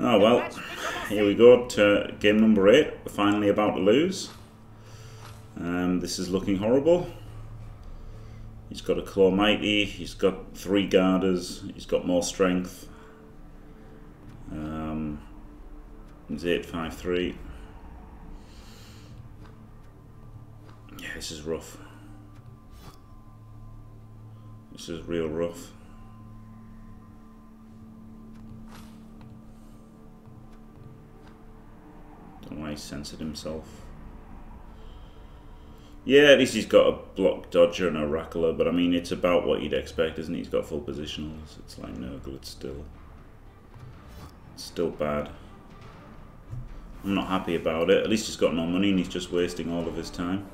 Oh well, here we go to game number 8. We're finally about to lose. This is looking horrible. He's got a Claw Mighty, he's got 3 Garters, he's got more strength. He's 853. Yeah, this is rough. This is real rough. Don't know why he censored himself. Yeah, at least he's got a block dodger and a rackler, but I mean, it's about what you'd expect, isn't he? He's got full positionals. It's like Nurgle, it's still bad. I'm not happy about it. At least he's got no money and he's just wasting all of his time.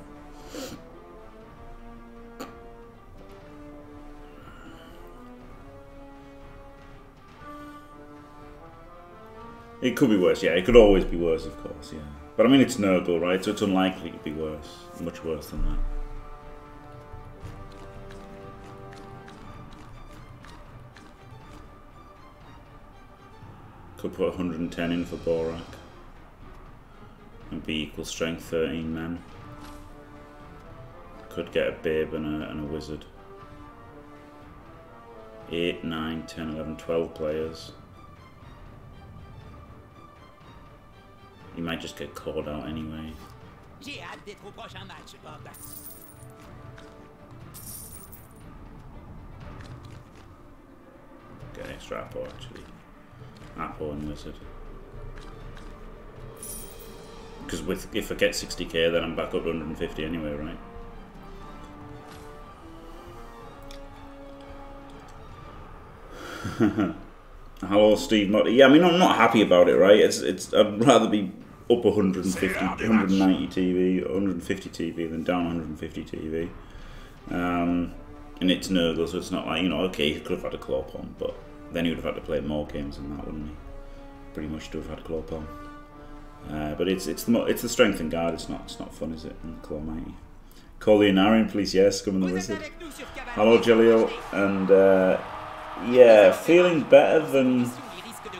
It could be worse, yeah. It could always be worse, of course, yeah. But I mean, it's Nurgle, right? So it's unlikely to be worse. Much worse than that. Could put 110 in for Borak. And be equal strength 13 men. Could get a Babe and a Wizard. 8, 9, 10, 11, 12 players. He might just get called out anyway. Get an extra Apple actually. Apple and Wizard. Because if I get 60k, then I'm back up to 150 anyway, right? Hello, Steve Motti. Yeah, I mean, I'm not happy about it, right? I'd rather be up 150, 190 TV, 150 TV than down 150 TV. And it's Nurgle, so it's not like, you know, okay, he could have had a claw palm, but then he would have had to play more games than that, wouldn't he? Pretty much to have had a claw palm. But it's the strength and guard. It's not fun, is it? And Claw Mighty. Call the Anarian police. Yes, come in the wizard. Hello, Jelio. And yeah, feeling better than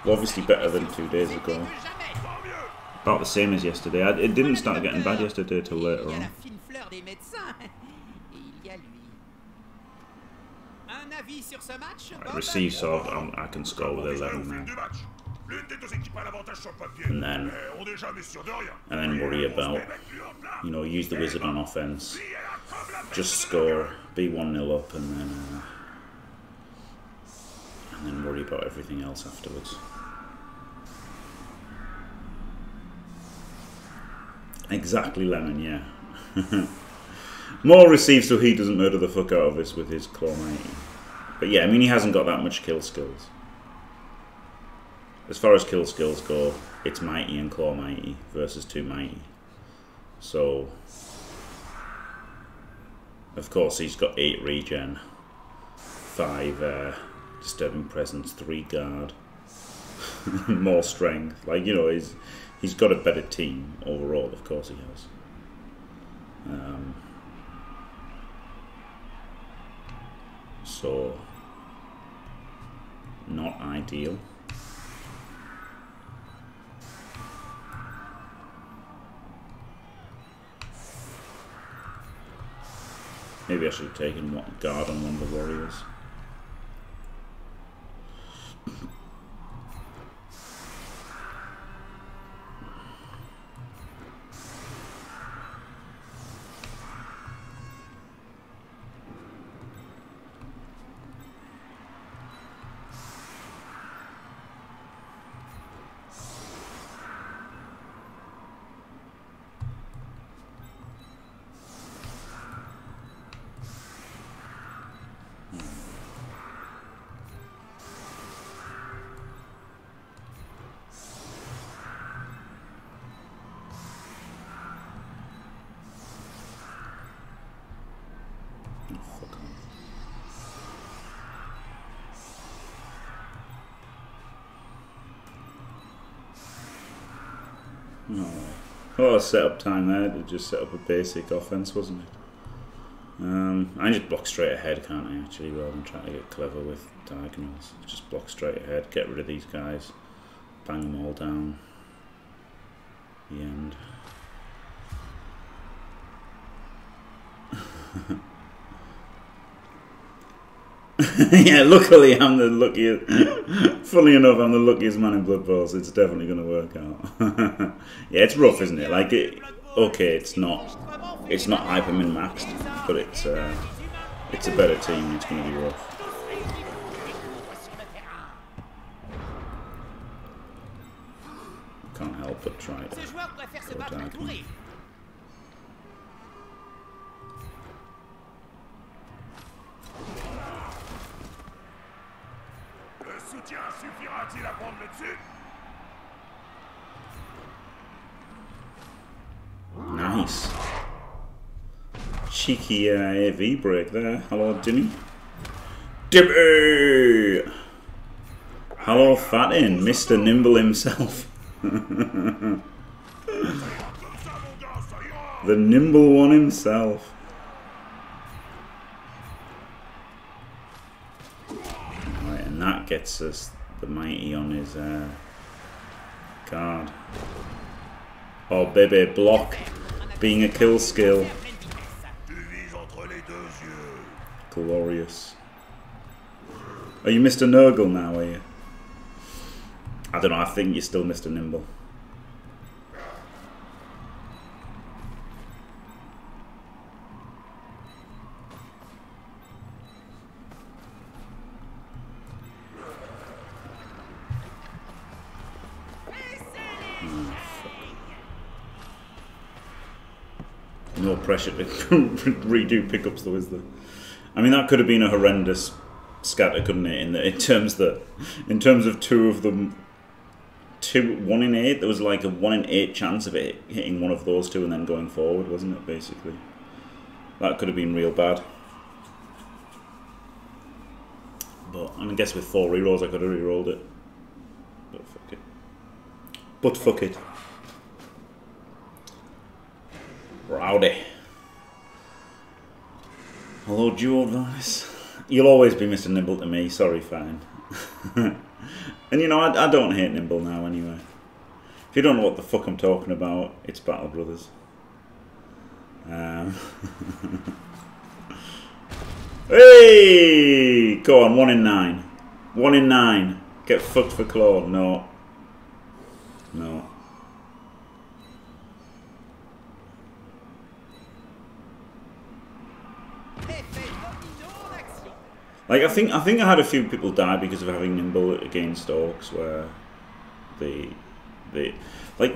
well, obviously better than 2 days ago. About the same as yesterday. It didn't start getting bad yesterday till later on. Right, receive sword. I can score with 11 now. And then worry about, you know, use the wizard on offense, just score, be 1-0 up, and then worry about everything else afterwards. Exactly, Lemon. Yeah. More receives so he doesn't murder the fuck out of us with his claw mighty. But yeah, I mean, he hasn't got that much kill skills. As far as kill skills go, it's Mighty and Claw Mighty versus 2 Mighty. So, of course, he's got 8 regen, 5 disturbing presence, 3 guard, more strength. Like, you know, he's got a better team overall. Of course, he has. So, not ideal. Maybe I should have taken what guard on one of the warriors. No. Oh, set-up time there. They just set up a basic offense, wasn't it? I just block straight ahead, can't I, actually, rather than trying to get clever with diagonals. Just block straight ahead, get rid of these guys, bang them all down. The end. Yeah, luckily I'm the luckiest. Funnily enough, I'm the luckiest man in Blood Bowl, so it's definitely going to work out. Yeah, it's rough, isn't it? Like, it, okay, it's not hyper min maxed, but it's a better team. It's going to be rough. Can't help but try it. Nice. Cheeky AV break there. Hello, Jimmy. Jimmy! Hello, Fatin, Mr. Nimble himself. The nimble one himself. Right, and that gets us the mighty on his guard. Oh, baby, block being a kill skill. Glorious. Are you Mr. Nurgle now, are you? I don't know, I think you're still Mr. Nimble. Oh, no pressure to redo pickups though, is there? I mean, that could have been a horrendous scatter, couldn't it? In terms of two of them. 1 in 8, there was like a 1 in 8 chance of it hitting one of those two and then going forward, wasn't it, basically? That could have been real bad. But, I mean, I guess with 4 rerolls I could have rerolled it. But fuck it. Rowdy. Hello, Jewel Vice. You'll always be Mr. Nimble to me, sorry, fine. And you know, I don't hate Nimble now anyway. If you don't know what the fuck I'm talking about, it's Battle Brothers. Hey! Go on, 1 in 9. 1 in 9. Get fucked for claw. No. No. Like, I think I had a few people die because of having Nimble against Orcs, where they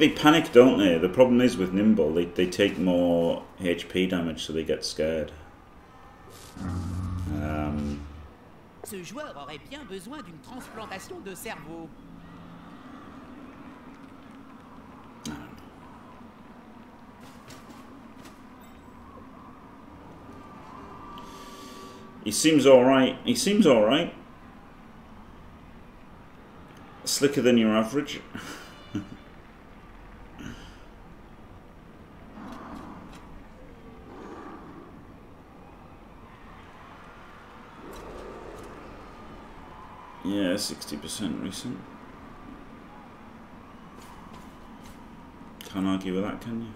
panic, don't they? The problem is with Nimble, they take more HP damage, so they get scared. Ce joueur aurait bien besoin d'une transplantation de cerveau. He seems alright. He seems alright. Slicker than your average. Yeah, 60% recent. Can't argue with that, can you?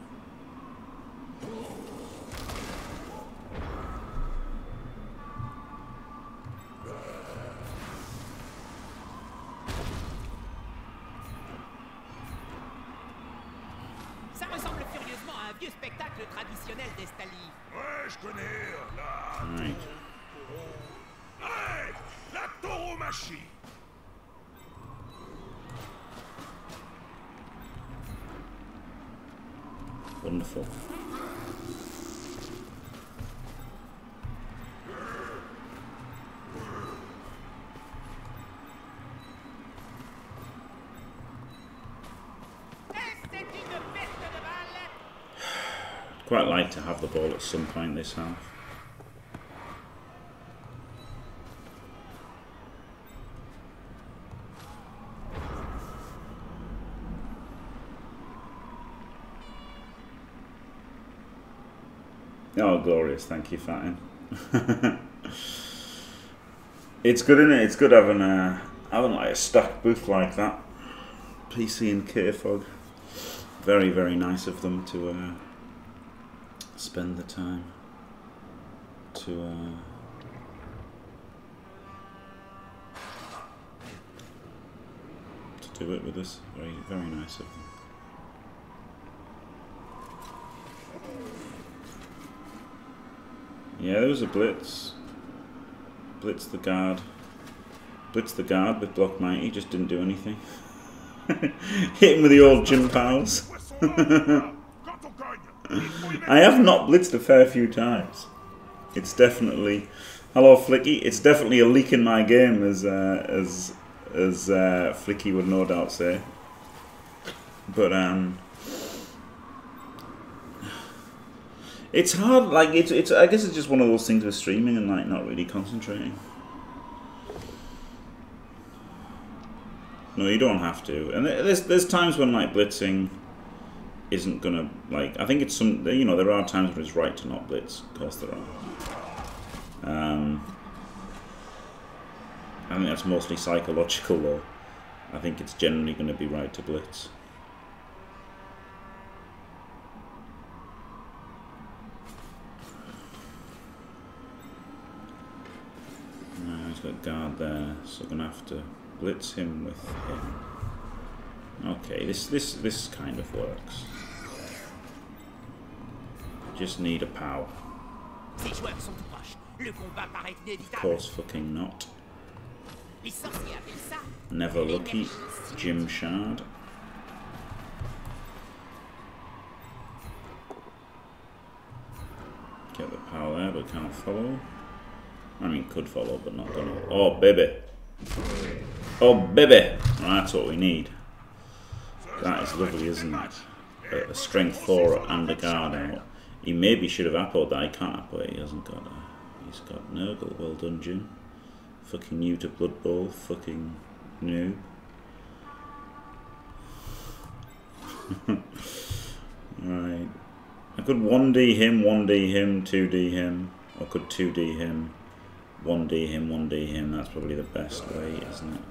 Wonderful. Quite like to have the ball at some point this half. Oh, glorious. Thank you, Fatin. It's good, isn't it? It's good having like a stacked booth like that. PC and Kerfog. Very, very nice of them to spend the time to do it with us. Very, very nice of them. Yeah, there was a blitz. Blitz the guard. Blitz the guard with Block Mighty, just didn't do anything. Hit him with the old gym pals. I have not blitzed a fair few times. It's definitely... Hello, Flicky. It's definitely a leak in my game, as Flicky would no doubt say. But, it's hard, like, it's I guess it's just one of those things with streaming and, like, not really concentrating. No, you don't have to. And there's times when, like, blitzing isn't gonna, like, I think it's some, you know, there are times when it's right to not blitz. Of course there are. I think that's mostly psychological, though. I think it's generally going to be right to blitz. No, he's got guard there, so I'm going to have to blitz him with him. Okay, this kind of works. Just need a power. Of course fucking not. Never lucky, Jim Shard. Get the power there, but can't follow. I mean, could follow, but not gonna. Oh, baby! Oh, baby! Well, that's what we need. That is lovely, isn't it? A strength 4 and a guard out. He maybe should have appoed that. He can't appo it. He hasn't got a... He's got Nurgle. Well done, Jim. Fucking new to Blood Bowl, fucking new. Right. I could 1D him, 1D him, 2D him, or could 2D him, 1D him, 1D him. That's probably the best way, isn't it?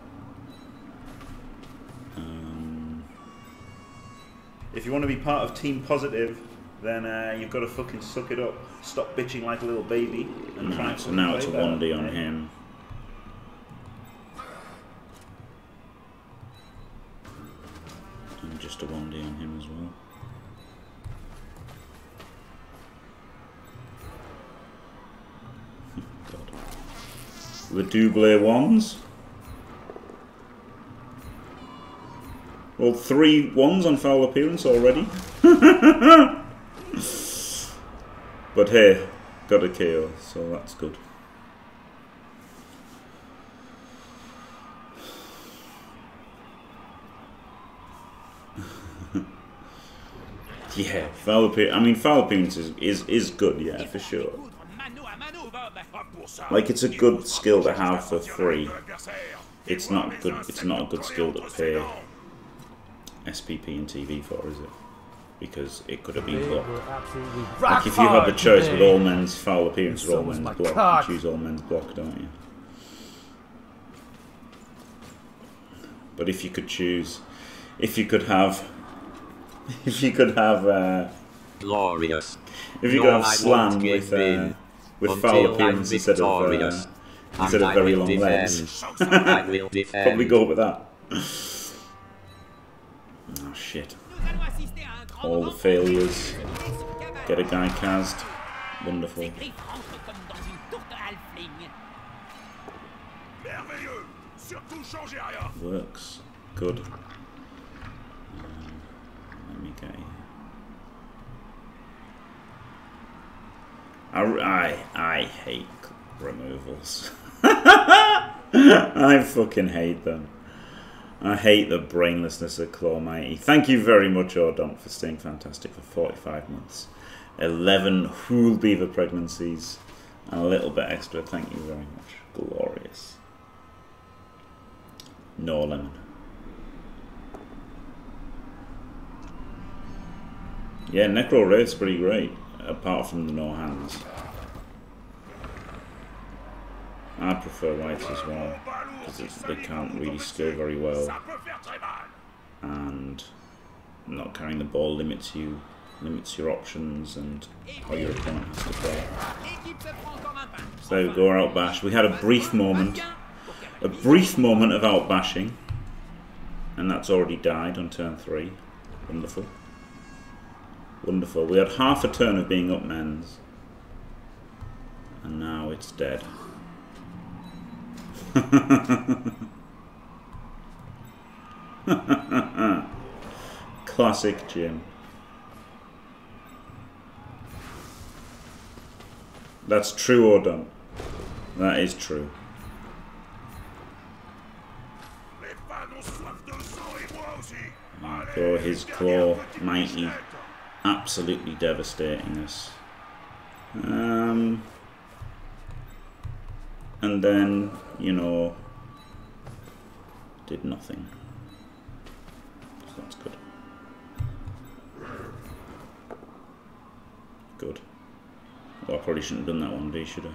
If you want to be part of Team Positive, then you've got to fucking suck it up. Stop bitching like a little baby and right, try. So now it's a 1D on him. Just a 1D on him as well. God. The double ones. Well, 3 ones on foul appearance already. But hey, got a KO, so that's good. Yeah, foul appearance. I mean, foul appearance is good, yeah, for sure. Like, it's a good skill to have for free. It's not good. It's not a good skill to pay SPP and TV for, is it? Because it could have been blocked. Like, if you have a choice with all men's foul appearance or all men's block, you choose all men's block, don't you? But if you could choose, if you could have glorious. If you could have slam with foul appearance instead of very long legs, probably go with that. Oh shit! All the failures. Get a guy cast. Wonderful. Works. Good. Okay. I hate removals. I fucking hate them. I hate the brainlessness of Claw Mighty. Thank you very much, Odont, for staying fantastic for 45 months. 11 Hool Beaver pregnancies. And a little bit extra. Thank you very much. Glorious. No lemon. Yeah, Necro Raid's pretty great, apart from the no hands. I prefer lights as well, because they can't really skill very well. and not carrying the ball limits your options and how your opponent has to play. So go our out bash. We had a brief moment of out bashing, and that's already died on turn 3. Wonderful. Wonderful. We had half a turn of being up men's, and now it's dead. Classic Jim. That's true or done. That is true. Marco, his claw, mighty, absolutely devastating us. And then, you know, did nothing. So that's good. Good. Well, I probably shouldn't have done that one day, should I?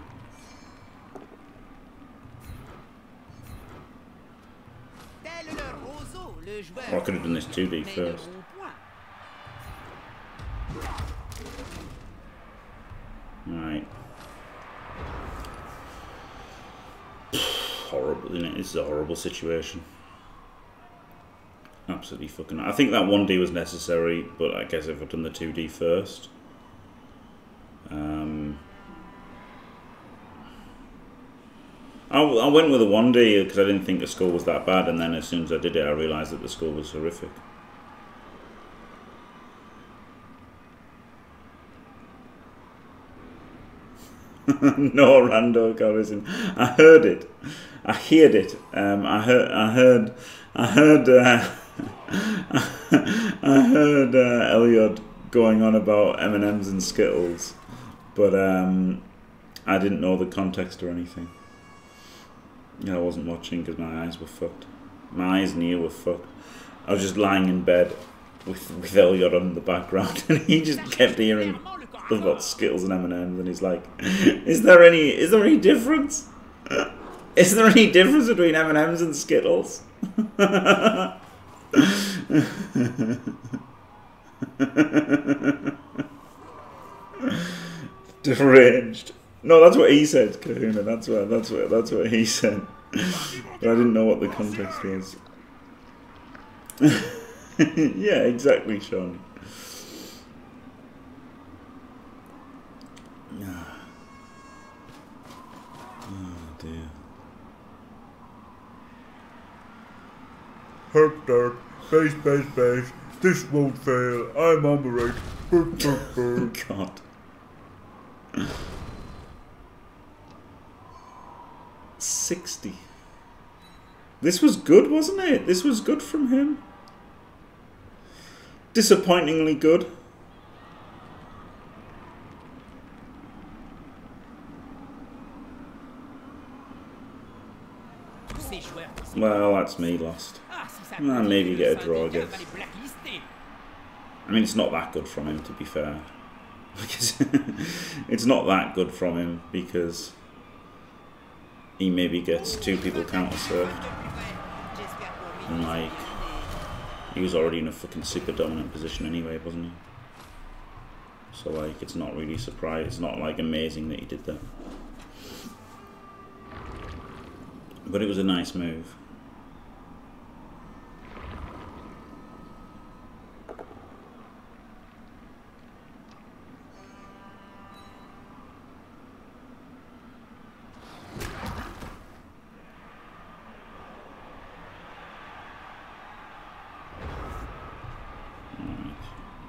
Or I could have done this 2D first. Right. Horrible, isn't it? It's a horrible situation. Absolutely fucking... I think that 1D was necessary, but I guess if I'd done the 2D first... I went with a 1D because I didn't think the score was that bad, and then as soon as I did it I realised that the score was horrific. No rando garrison. I heard it. I heard it. I heard Elliot going on about M&Ms and Skittles, but I didn't know the context or anything. Yeah, I wasn't watching because my eyes were fucked. My eyes and ear were fucked. I was just lying in bed with Elliot on the background, and he just kept hearing stuff about Skittles and M&Ms, and he's like, "Is there any difference? Is there any difference between M&Ms and Skittles?" Deranged. No, that's what he said, Kahuna. That's what he said. But I didn't know what the context was. Yeah, exactly, Sean. Oh dear. Herp derp, face, face, face. This won't fail. I'm on the right. Herp derp. God. 60. This was good, wasn't it? This was good from him. Disappointingly good. Well, that's me lost. Well, maybe get a draw, I guess. I mean, it's not that good from him, to be fair. It's not that good from him because... he maybe gets 2 people counter-served. And like, he was already in a fucking super dominant position anyway, wasn't he? So like, it's not really surprising, it's not like amazing that he did that. But it was a nice move.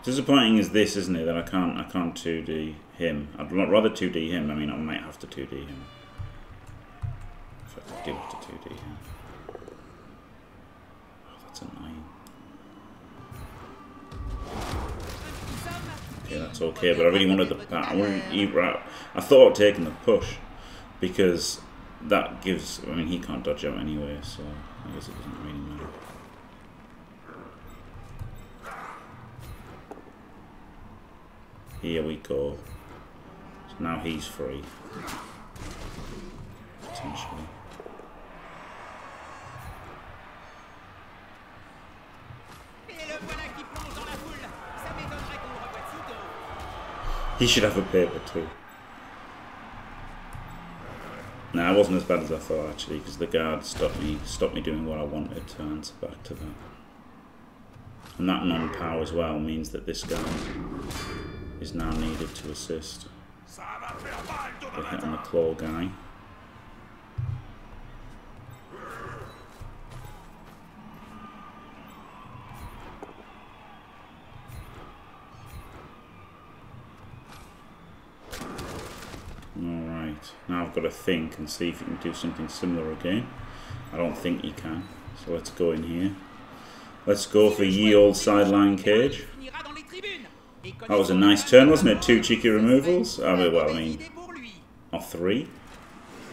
Disappointing is this, isn't it? That I can't 2D him. I'd rather 2D him. I mean, I might have to 2D him. If I do have to 2D him. Oh, that's annoying. Okay, that's okay. But I really wanted the. I wanted to eat right. I thought of taking the push because that gives. I mean, he can't dodge out anyway, so I guess it doesn't really matter. Here we go. So now he's free. Potentially. He should have a paper too. Nah, I wasn't as bad as I thought actually, because the guard stopped me doing what I wanted to answer back to that. And that non-power as well means that this guy is now needed to assist. They hit on the claw guy. Now I've got to think and see if you can do something similar again. I don't think you can. So let's go in here. Let's go for ye old sideline cage. That was a nice turn, wasn't it? 2 cheeky removals. I mean, well, I mean, or 3.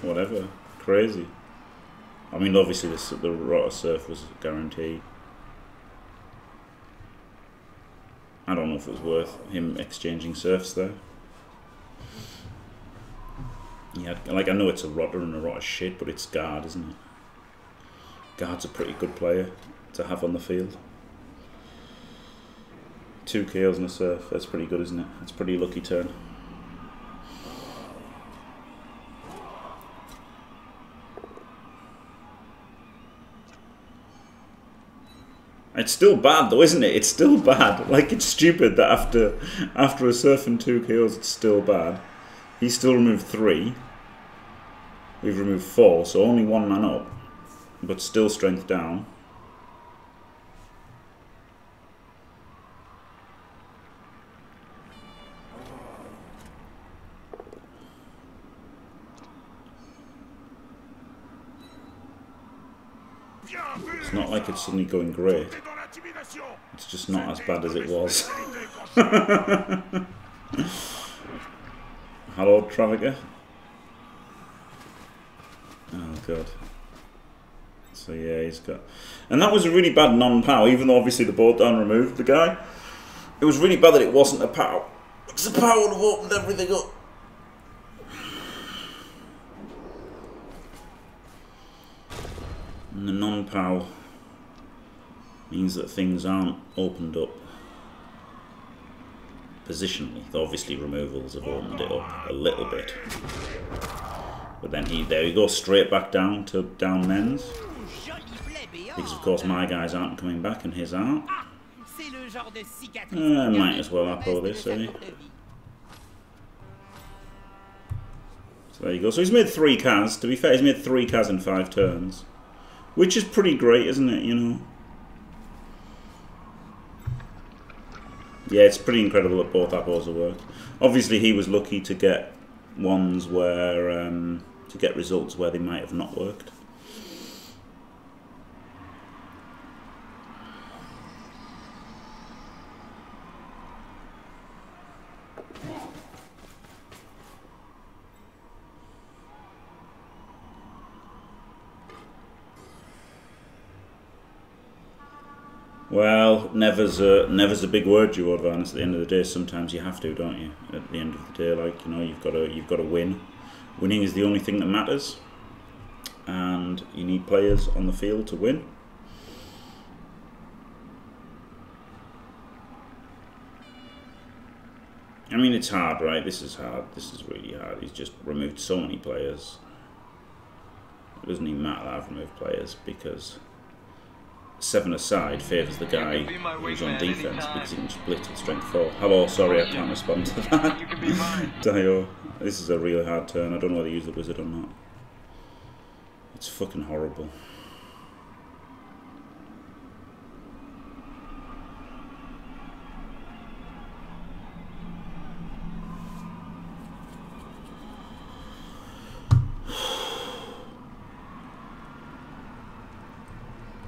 Whatever. Crazy. I mean, obviously the rotor surf was guaranteed. I don't know if it was worth him exchanging surfs there. Yeah, like I know it's a rotter and a rotter shit, but it's guard, isn't it? Guard's a pretty good player to have on the field. 2 KOs and a surf, that's pretty good, isn't it? That's a pretty lucky turn. It's still bad though, isn't it? It's still bad. Like, it's stupid that after a surf and 2 KOs, it's still bad. He's still removed 3. We've removed 4, so only 1 man up, but still strength down. It's not like it's suddenly going great. It's just not as bad as it was. Hello, Travager. Oh, God. So, yeah, he's got... And that was a really bad non-power, even though, obviously, the board down removed the guy. It was really bad that it wasn't a power. Because the power would have opened everything up. And the non-power means that things aren't opened up. Positionally, obviously removals have opened it up a little bit, but then there we go, straight back down to down men's, because of course my guys aren't coming back and his aren't. Might as well upload this, really. So there you go. So he's made 3 Kaz. To be fair, he's made 3 Kaz in 5 turns, which is pretty great, isn't it? You know. Yeah, it's pretty incredible that both apples have worked. Obviously, he was lucky to get ones where to get results where they might have not worked. Well, never's a big word, Jordvanis. At the end of the day, sometimes you have to, don't you? At the end of the day, like, you know, you've got to win. Winning is the only thing that matters, and you need players on the field to win. I mean, it's hard, right? This is hard. This is really hard. He's just removed so many players. It doesn't even matter that I've removed players, because 7 aside favours the guy who's on defence because he can split at strength 4. Hello, sorry, I can't respond to that. Dio, this is a really hard turn. I don't know whether you use the wizard or not. It's fucking horrible.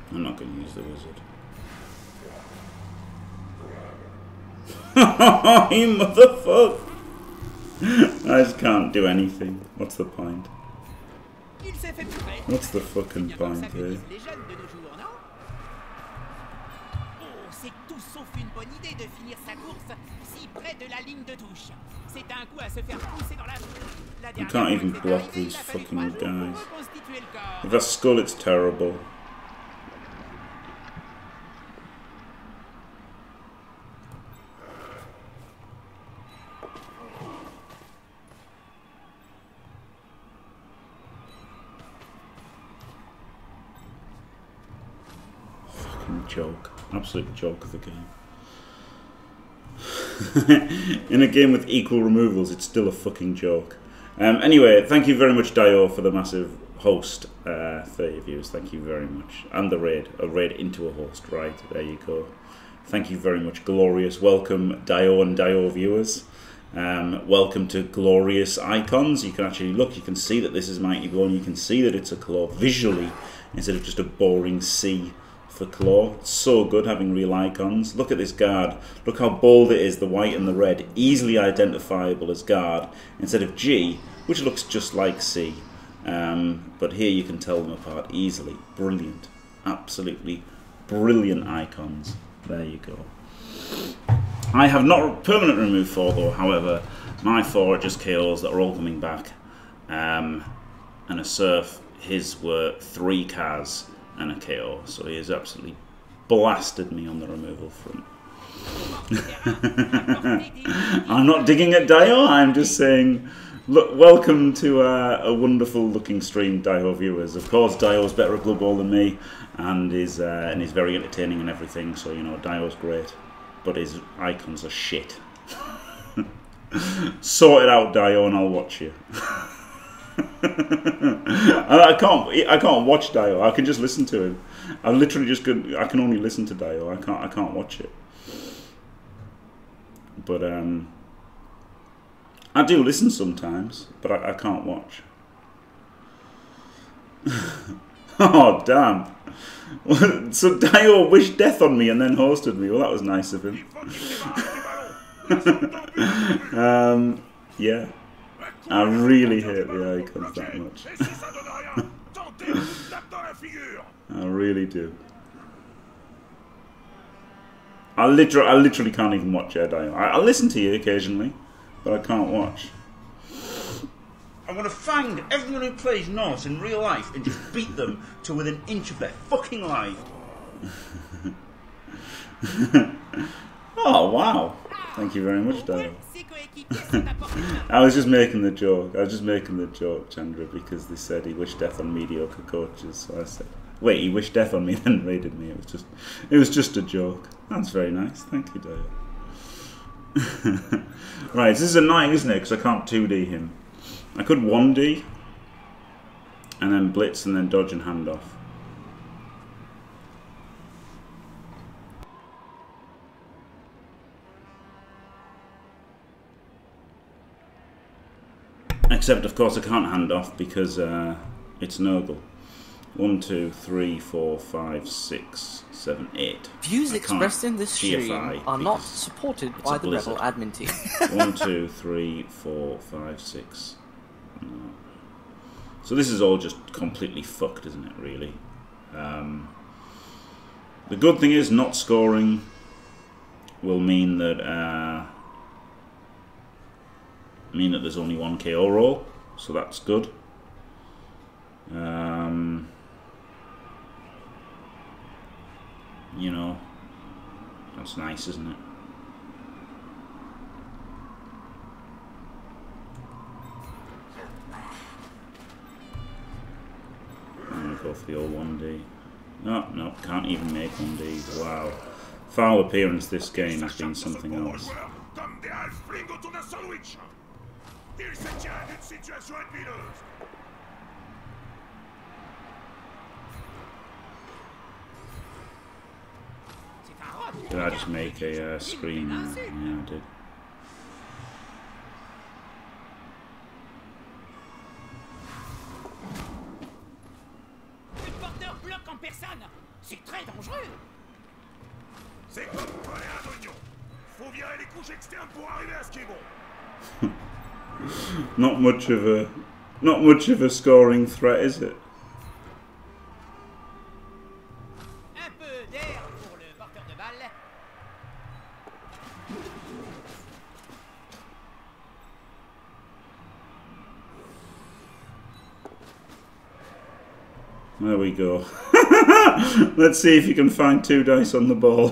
I'm not going to use the wizard. You motherfucker! I just can't do anything. What's the point? What's the fucking point here? You can't even block these fucking guys. If I skull, it's terrible. joke. Absolute joke of the game. In a game with equal removals, it's still a fucking joke. Anyway, thank you very much, Dio, for the massive host. 30 views, thank you very much. And the raid. A raid into a host, right? There you go. Thank you very much, Glorious. Welcome, Dio and Dio viewers. Welcome to Glorious Icons. You can actually look, you can see that this is Mighty Bone. You can see that it's a claw visually instead of just a boring C for claw. It's so good having real icons. Look at this guard. Look how bold it is, the white and the red. Easily identifiable as guard instead of G, which looks just like C. But here you can tell them apart easily. Brilliant. Absolutely brilliant icons. There you go. I have not permanent removed 4 though, however. My 4 are just KOs that are all coming back. And a Surf, his were 3 Kaz and a KO. So he has absolutely blasted me on the removal front. I'm not digging at Dio, I'm just saying, look, welcome to a wonderful looking stream, Dio viewers. Of course, Dio's better at Blood Bowl than me, and is very entertaining and everything, so you know, Dio's great. But his icons are shit. Sort it out, Dio, and I'll watch you. I can't watch Dio. I can just listen to him. I literally just could. I can only listen to Dio. I can't watch it. But I do listen sometimes, but I can't watch. Oh damn. So Dio wished death on me and then hosted me. Well, that was nice of him. Yeah, I really hate the icons that much. I really do. I literally can't even watch it, Dio. I listen to you occasionally, but I can't watch. I want to find everyone who plays Norse in real life and just beat them to within an inch of their fucking life. Oh, wow. Thank you very much, Dale. I was just making the joke, Chandra, because they said he wished death on mediocre coaches. So I said, wait, he wished death on me then raided me. It was just a joke. That's very nice. Thank you, Dale. Right, this is a night, isn't it? Because I can't 2D him. I could 1D, and then blitz, and then dodge and handoff. Except, of course, I can't handoff because it's Nurgle. 1, 2, 3, 4, 5, 6, 7, 8. Views expressed in this stream are not supported by the Rebel admin team. 1, 2, 3, 4, 5, 6. No. So this is all just completely fucked, isn't it, really? The good thing is not scoring will mean that there's only one KO roll, so that's good. You know, that's nice, isn't it? For the old 1D. No, can't even make 1D. Wow. Foul appearance this game has been something else. Did I just make a screen? Yeah, I did. Not much of a scoring threat, is it? There we go. Let's see if you can find 2 dice on the ball.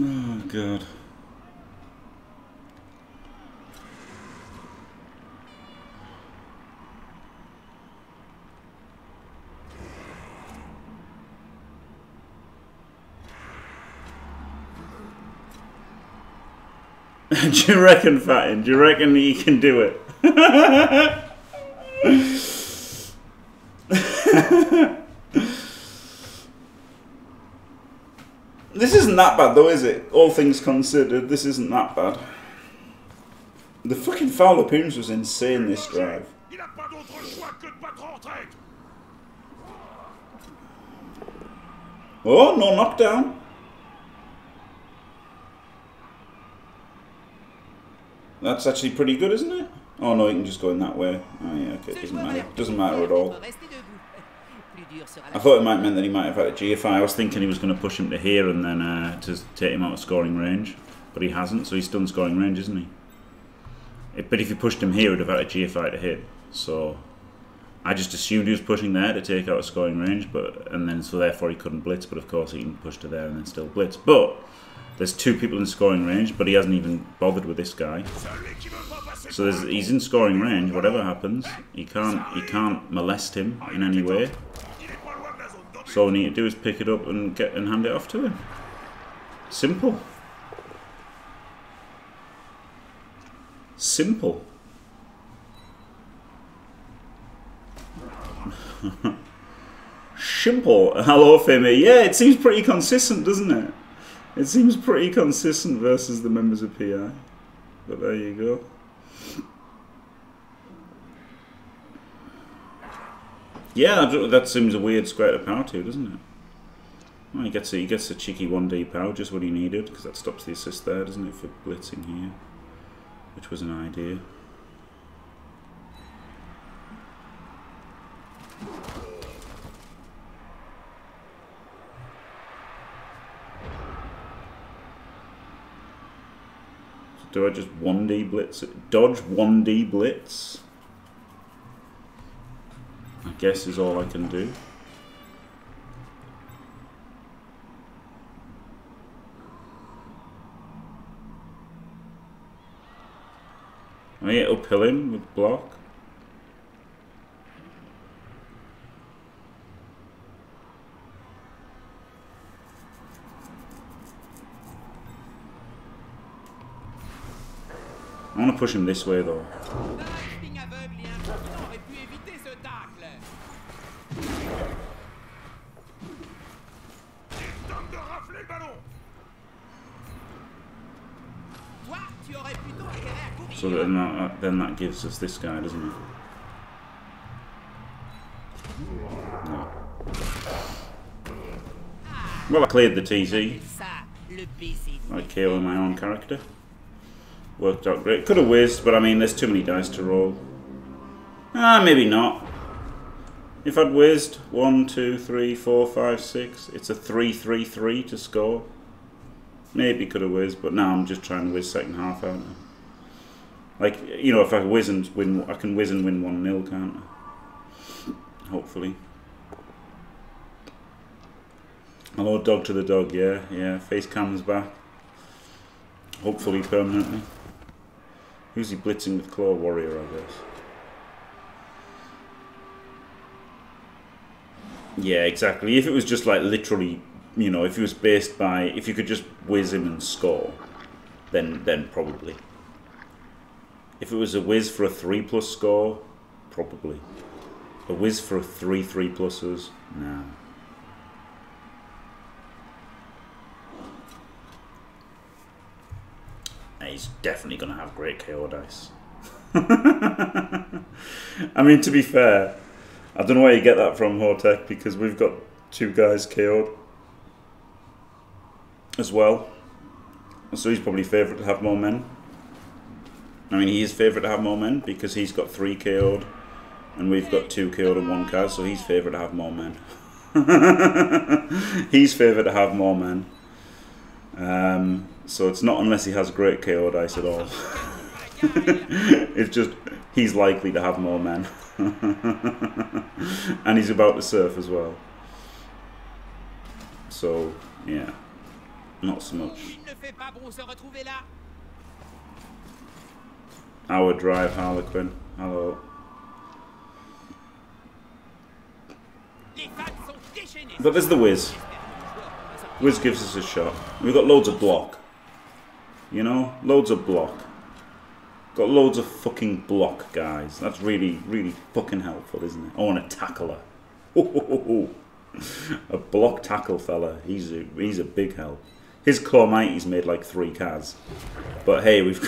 Oh, God. Do you reckon, Fatin? Do you reckon he can do it? This isn't that bad though, is it? All things considered, this isn't that bad. The fucking foul appearance was insane this drive. Oh, no knockdown. That's actually pretty good, isn't it? Oh no, you can just go in that way. Oh yeah, okay, it doesn't matter. Doesn't matter at all. I thought it might mean that he might have had a GFI. I was thinking he was going to push him to here and then to take him out of scoring range. But he hasn't, so he's still in scoring range, isn't he? But if he pushed him here, he would have had a GFI to hit. So I just assumed he was pushing there to take out a scoring range, but and then so therefore he couldn't blitz. But of course he can push to there and then still blitz. But there's two people in scoring range, but he hasn't even bothered with this guy. So he's in scoring range. Whatever happens, he can't molest him in any way. So all we need to do is pick it up and hand it off to him. Simple. Simple. Simple. Hello, Femi. Yeah, it seems pretty consistent, doesn't it? It seems pretty consistent versus the members of PI. But there you go. Yeah, that seems a weird square to power to, doesn't it? Well, he gets a cheeky 1D power, just what he needed, because that stops the assist there, doesn't it, for blitzing here, which was an idea. Do I just 1D blitz it? Dodge 1D blitz? I guess is all I can do. I get uphill him with block. I want to push him this way though. So then that gives us this guy, doesn't it? No. Well, I cleared the TC. I killed my own character. Worked out great. Could have whizzed, but I mean, there's too many dice to roll. Ah, maybe not. If I'd whizzed, 1, 2, 3, 4, 5, 6. It's a 3-3-3 to score. Maybe could have whizzed, but now I'm just trying to whiz second half out. Like, you know, if I whiz and win, I can whiz and win 1-0, can't I? Hopefully. Hello, dog to the dog, yeah, yeah. Face cam's back. Hopefully permanently. Who's he blitzing with? Claw Warrior, I guess. Yeah, exactly. If it was just like literally, you know, if he was based by, if you could just whiz him and score, then probably. If it was a whiz for a 3+ score, probably. A whiz for a 3 3+'s, no. He's definitely going to have great KO dice. I mean, to be fair, I don't know where you get that from, Hortek, because we've got two guys KO'd as well. So he's probably favourite to have more men. I mean, he is favourite to have more men because he's got 3 KO'd and we've got 2 KO'd and 1 Kaz, so he's favourite to have more men. He's favourite to have more men. So it's not unless he has great KO dice at all. It's just he's likely to have more men. And he's about to surf as well. So, yeah. Not so much. Our drive, Harlequin. Hello. But there's the whiz. Whiz gives us a shot. We've got loads of block. you know? Loads of block. Got loads of fucking block, guys. That's really, really fucking helpful, isn't it? I want a tackler. A block tackle fella. He's a big help. His Clawmighty's made like 3 Kaz. But hey, we've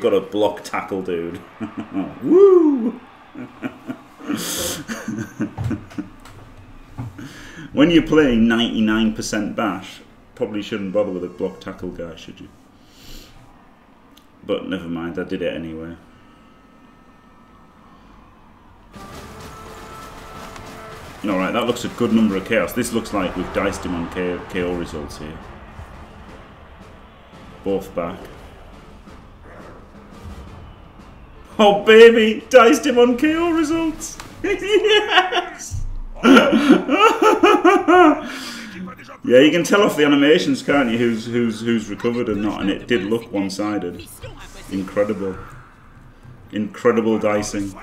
got a block tackle dude. Woo! When you're playing 99% bash, probably shouldn't bother with a block tackle guy, should you? But never mind, I did it anyway. Alright, that looks a good number of chaos. This looks like we've diced him on KO results here. Both back. Oh baby! Diced him on KO results! Yes! Yeah, you can tell off the animations, can't you, who's recovered and not, and it did look one-sided. Incredible. Incredible dicing.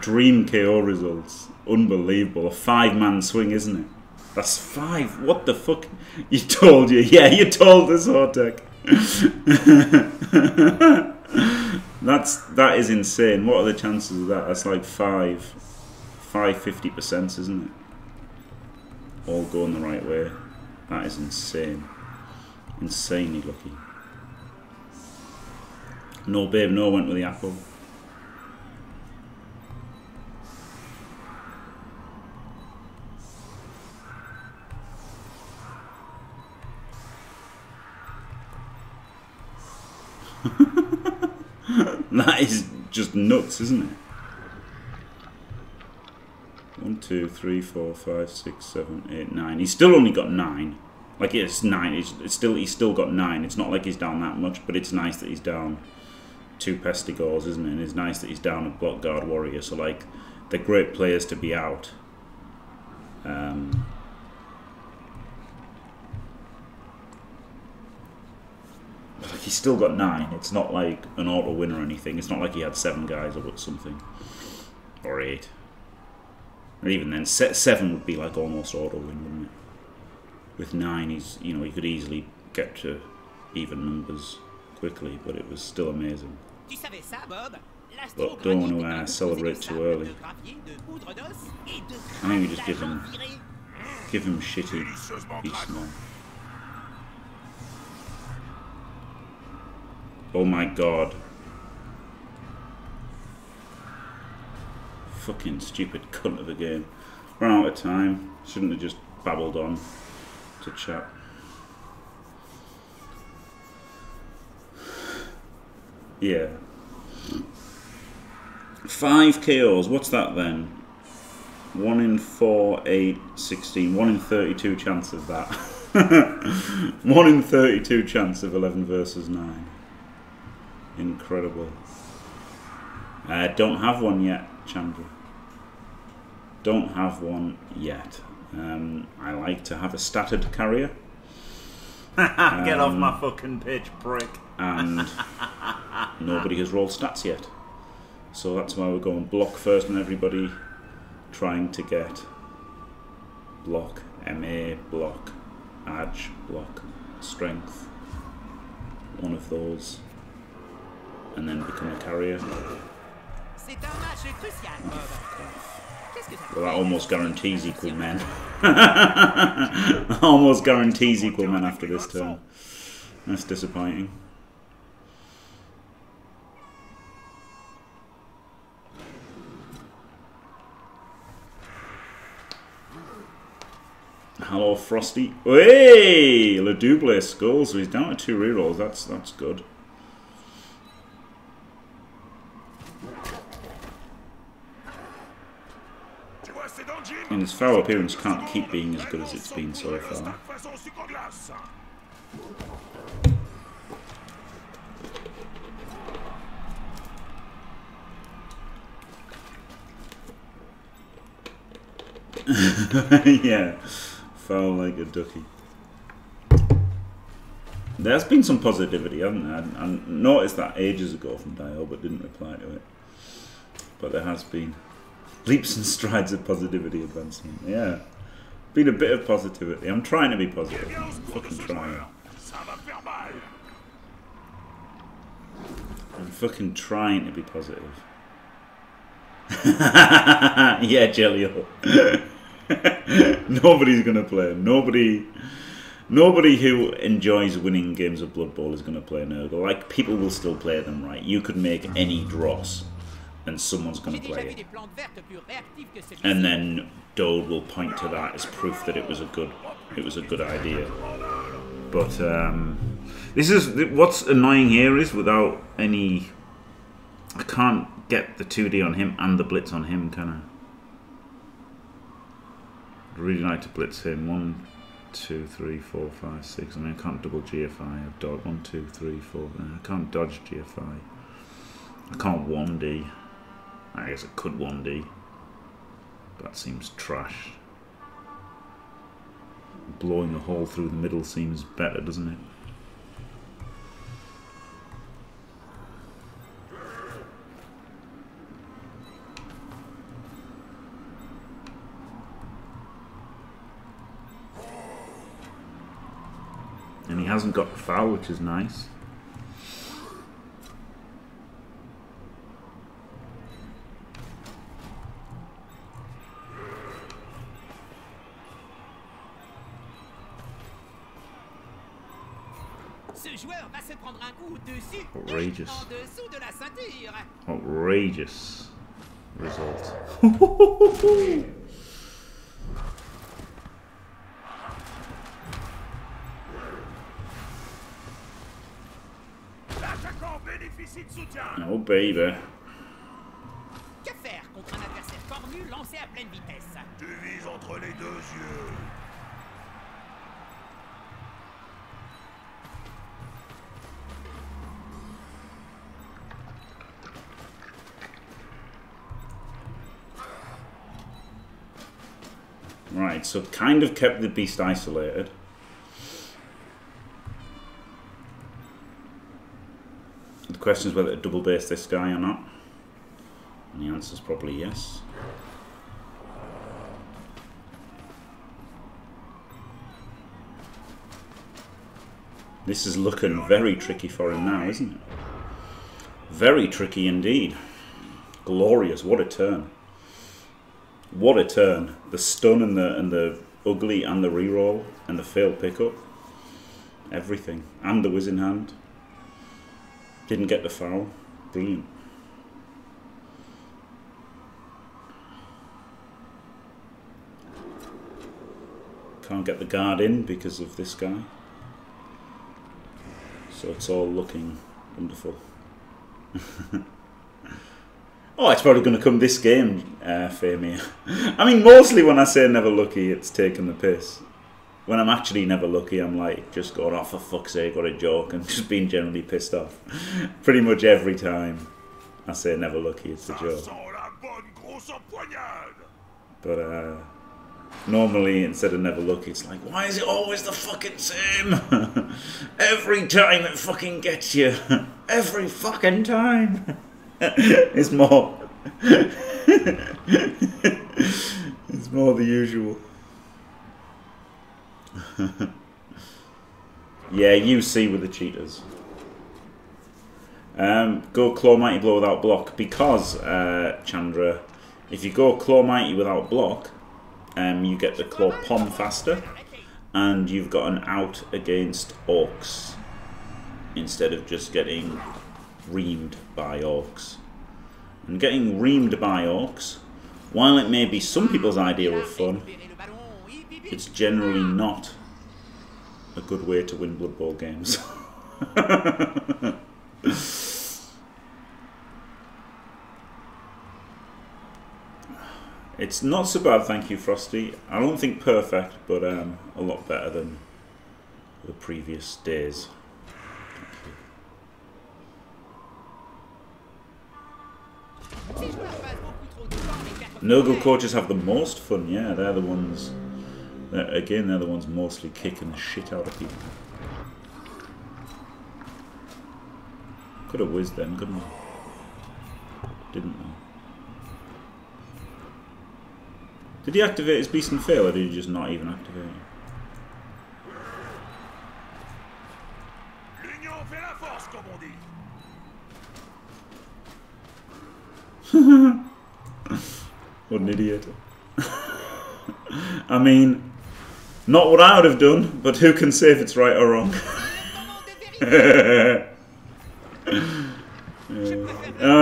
Dream KO results. Unbelievable. A 5-man swing, isn't it? That's 5. What the fuck? You told you. Yeah, you told us, Hortek. That is insane. What are the chances of that? That's like 50%, isn't it? All going the right way. That is insane. Insanely lucky. No babe, no went with the apple. That is just nuts, isn't it? 1, 2, 3, 4, 5, 6, 7, 8, 9. He's still only got 9. Like it's 9. He's still got 9. It's not like he's down that much, but it's nice that he's down 2 Pestigores, isn't it? And it's nice that he's down a Block Guard Warrior. So like, they're great players to be out. But like he's still got 9. It's not like an auto win or anything. It's not like he had 7 guys or something, or 8. And even then, 7 would be like almost auto win, wouldn't it? With 9, he's, you know, he could easily get to even numbers quickly, but it was still amazing. But don't want to celebrate too early. I mean, we just give him shitty beast mode. Oh my god. Fucking stupid cunt of a game. Run out of time. Shouldn't have just babbled on to chat. Yeah. 5 KOs. What's that then? 1 in 4, 8, 16. 1 in 32 chance of that. 1 in 32 chance of 11 versus 9. Incredible. I don't have one yet, Chandra. Don't have one yet. I like to have a statted carrier. Get off my fucking pitch, prick. And nobody has rolled stats yet. So that's why we're going block first and everybody trying to get block, MA, block, Adge, block, strength. One of those. And then become a carrier. Well, that almost guarantees equal men. Almost guarantees equal men after this turn. That's disappointing. Hello, Frosty. Hey, Ledouble scores. So he's down to 2 rerolls. That's good. And his foul appearance can't keep being as good as it's been so far. Yeah, foul like a ducky. There's been some positivity, haven't there? I noticed that ages ago from Dio, but didn't reply to it. But there has been. Leaps and strides of positivity advancement, yeah. been a bit of positivity. I'm trying to be positive. I'm fucking trying. I'm fucking trying to be positive. Yeah, Jelio. Nobody's gonna play. Nobody who enjoys winning games of Blood Bowl is going to play Nurgle. Like, people will still play them, right? You could make any dross, and someone's going to play it. And then Dode will point to that as proof that it was a good idea. But this is what's annoying here is without any. I can't get the 2D on him and the blitz on him, can I? I'd really like to blitz him. 1, 2, 3, 4, 5, 6. I mean, I can't double GFI. I've dodged 1, 2, 3, 4. I can't dodge GFI. I can't 1D. I guess I could 1D. That seems trash. Blowing a hole through the middle seems better, doesn't it? And he hasn't got the foul, which is nice. Outrageous. Outrageous result. Oh baby. Que faire contre un adversaire cornu lancé à pleine vitesse? Tu vises entre les deux yeux. Right, so kind of kept the beast isolated. The question is whether to double base this guy or not. And the answer is probably yes. This is looking very tricky for him now, isn't it? Very tricky indeed. Glorious, what a turn. What a turn. The stun and the ugly and the reroll and the failed pickup. Everything. And the whiz in hand. Didn't get the foul. Brilliant. Can't get the guard in because of this guy. So it's all looking wonderful. Oh, it's probably going to come this game, Famia. I mean, mostly when I say never lucky, it's taking the piss. When I'm actually never lucky, I'm like, just going, oh, for fuck's sake, what a joke, and just being generally pissed off. Pretty much every time I say never lucky, it's a joke. But normally, instead of never lucky, it's like, why is it always the fucking same? Every time it fucking gets you. Every fucking time. It's more the usual. Yeah, UC with the cheaters. Go Claw Mighty Blow without block because Chandra, if you go Claw Mighty without block, you get the Claw Pom faster, and you've got an out against Orcs instead of just getting reamed by Orcs. And getting reamed by Orcs, while it may be some people's idea of fun, it's generally not a good way to win Blood Bowl games. It's not so bad, thank you, Frosty. I don't think perfect, but a lot better than the previous days. Nurgle coaches have the most fun, yeah, they're the ones, again, they're the ones mostly kicking the shit out of people. Could have whizzed them, couldn't we? Didn't we? Did he activate his Beast and Fail, or did he just not even activate it? What an idiot. I mean, not what I would have done, but who can say if it's right or wrong? Oh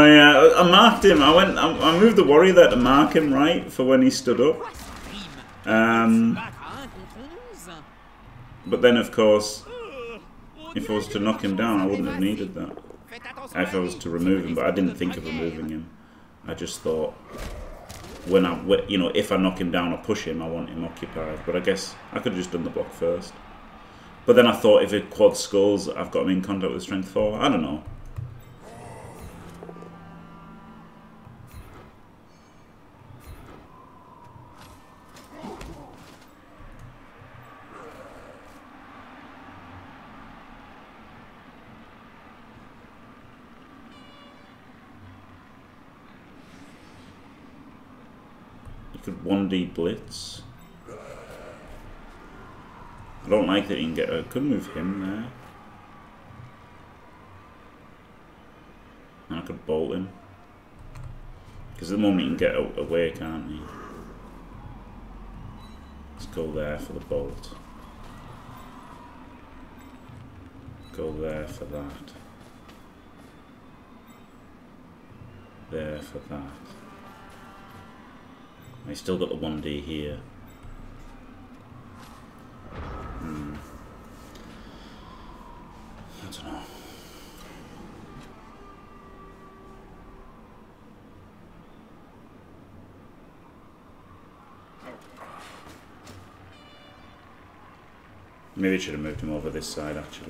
yeah, I marked him. I moved the warrior there to mark him right for when he stood up. But then of course, if I was to knock him down, I wouldn't have needed that. If I was to remove him, but I didn't think of removing him. I just thought, when I, you know, if I knock him down or push him, I want him occupied. But I guess I could have just done the block first. But then I thought, if it quad skulls, I've got him in contact with strength 4. I don't know. Could 1D blitz. I don't like that he can get a... Could move him there. And I could bolt him. Because at the moment he can get away, can't he? Let's go there for the bolt. Go there for that. There for that. I still got the 1D here. I don't know. Maybe I should have moved him over this side actually.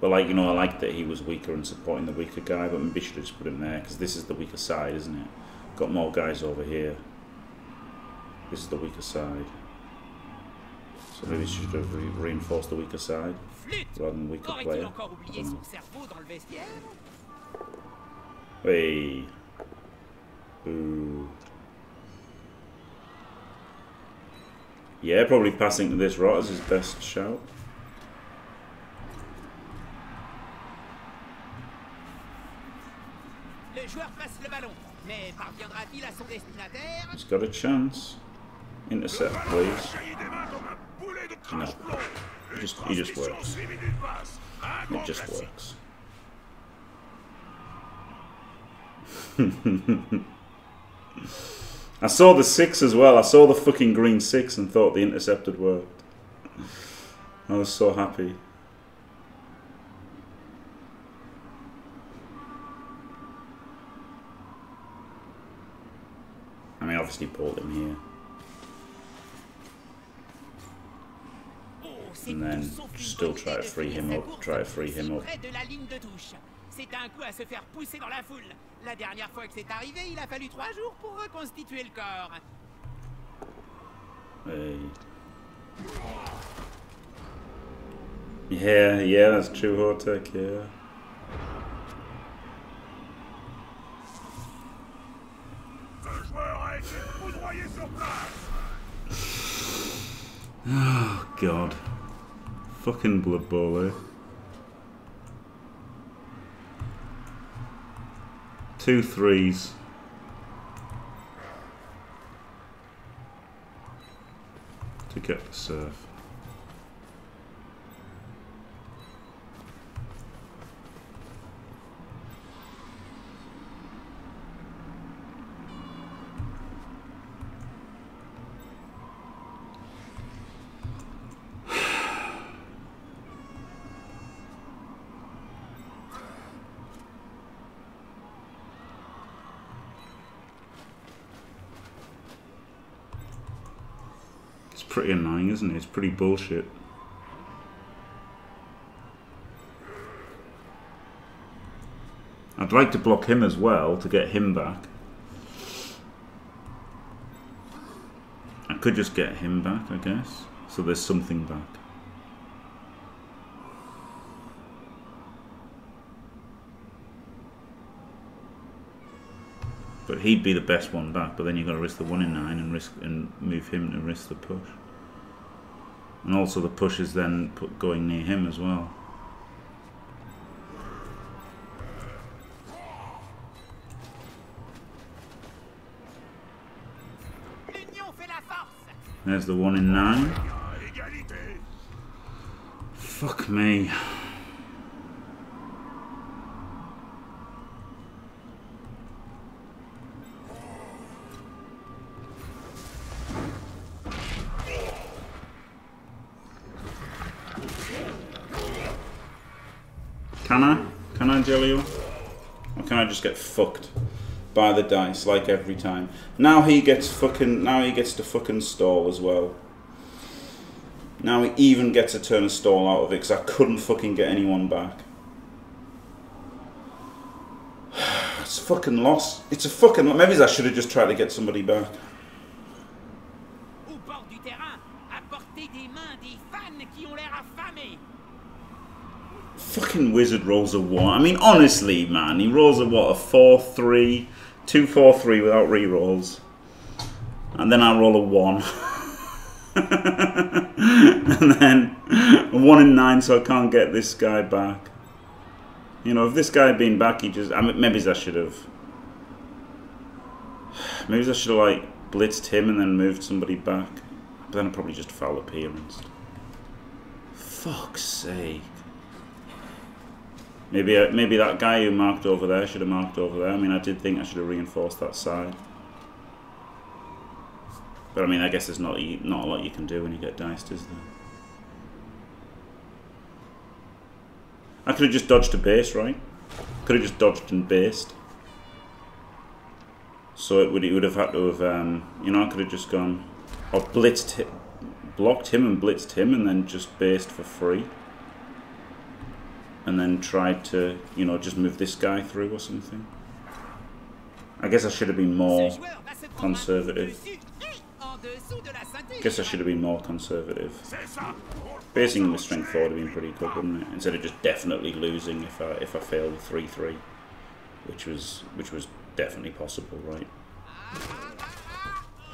But like, you know, I like that he was weaker and supporting the weaker guy, but maybe I should have just put him there because this is the weaker side, isn't it? Got more guys over here. This is the weaker side. So maybe should have reinforced the weaker side rather than the weaker player. Hey. Ooh. Yeah, probably passing to this rot is his best shout. He's got a chance. Intercept, please. No. He just works. It just works. I saw the 6 as well. I saw the fucking green 6 and thought the intercept had worked. I was so happy. I mean, obviously pulled him here. And then still try to free him up, Hey. Yeah, yeah, that's true, Hortek, yeah. Oh god. Fucking Blood Bowl, eh? 2 3s. To get the serve. Pretty annoying, isn't it? It's pretty bullshit. I'd like to block him as well to get him back. I could just get him back, I guess. So there's something back. But he'd be the best one back, but then you've got to risk the 1 in 9 and move him to risk the push. And also the push is then going near him as well. There's the 1 in 9. Fuck me. Can I jelly you? Or can I just get fucked by the dice like every time? Now he gets fucking, now he gets to fucking stall as well. Now he even gets a turn of stall out of it because I couldn't fucking get anyone back. It's a fucking loss. It's a fucking loss. Maybe I should have just tried to get somebody back. Fucking wizard rolls a 1. I mean, honestly, man, he rolls a what? A 4-3, 2-4-3 without re-rolls, and then I roll a 1, and then a 1 in 9, so I can't get this guy back. You know, if this guy had been back, he just. I mean, maybe I should have. Maybe I should have like blitzed him and then moved somebody back. But then I probably just foul appearance. Fuck's sake. Maybe that guy who marked over there should have marked over there. I mean, I did think I should have reinforced that side. But I mean, I guess there's not a lot you can do when you get diced, is there? I could have just dodged a base, right? Could have just dodged and based. So it would have had to have, you know, I could have just gone, or blitzed him, blocked him and blitzed him and then just based for free. And then tried to, you know, just move this guy through or something. I guess I should have been more conservative. Basing him with strength 4 would have been pretty good, wouldn't it? Instead of just definitely losing if I failed 3-3, which was definitely possible, right?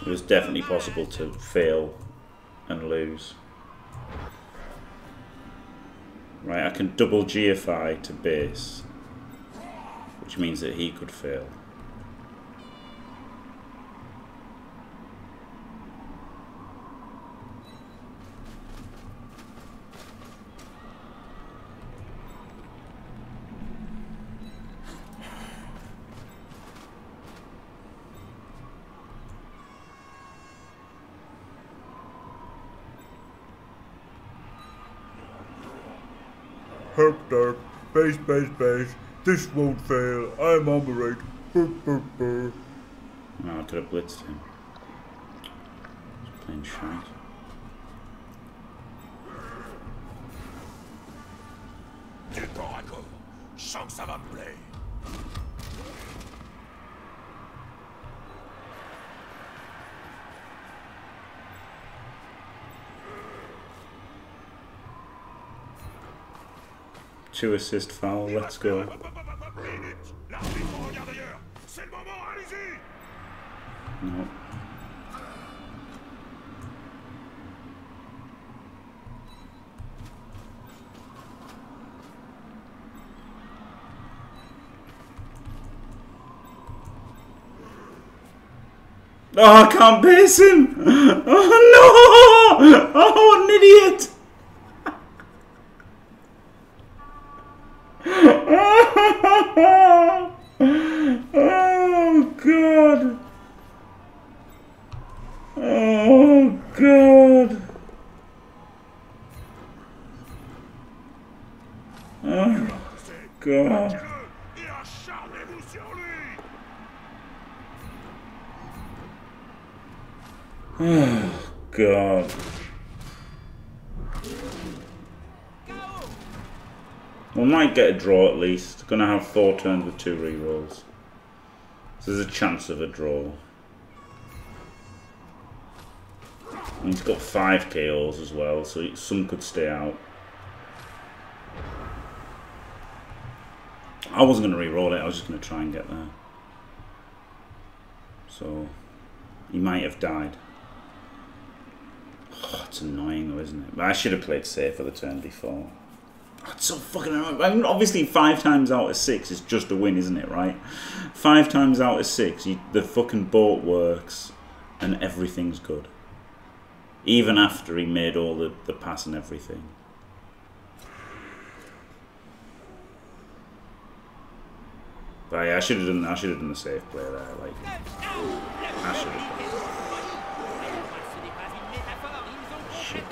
It was definitely possible to fail and lose. Right, I can double GFI to base, which means that he could fail. Herp derp, base, base, base, this won't fail, I'm on the right, burp, burp, burp. No, I could have blitzed him. Just plain shite. To assist foul, let's go. No. Oh, I can't base him! Oh no! Oh, an idiot! Get a draw at least. Gonna have 4 turns with 2 re-rolls. So there's a chance of a draw. And he's got 5 KOs as well, so some could stay out. I wasn't gonna re-roll it, I was just gonna try and get there. So he might have died. Oh, it's annoying though, isn't it? But I should have played safe for the turn before. That's so fucking annoying. I mean, obviously 5 times out of 6 is just a win, isn't it, right? 5 times out of 6, the fucking boat works and everything's good. Even after he made all the pass and everything. But yeah, I should have done. I should have done the safe play there. Like, I should have done. Shit.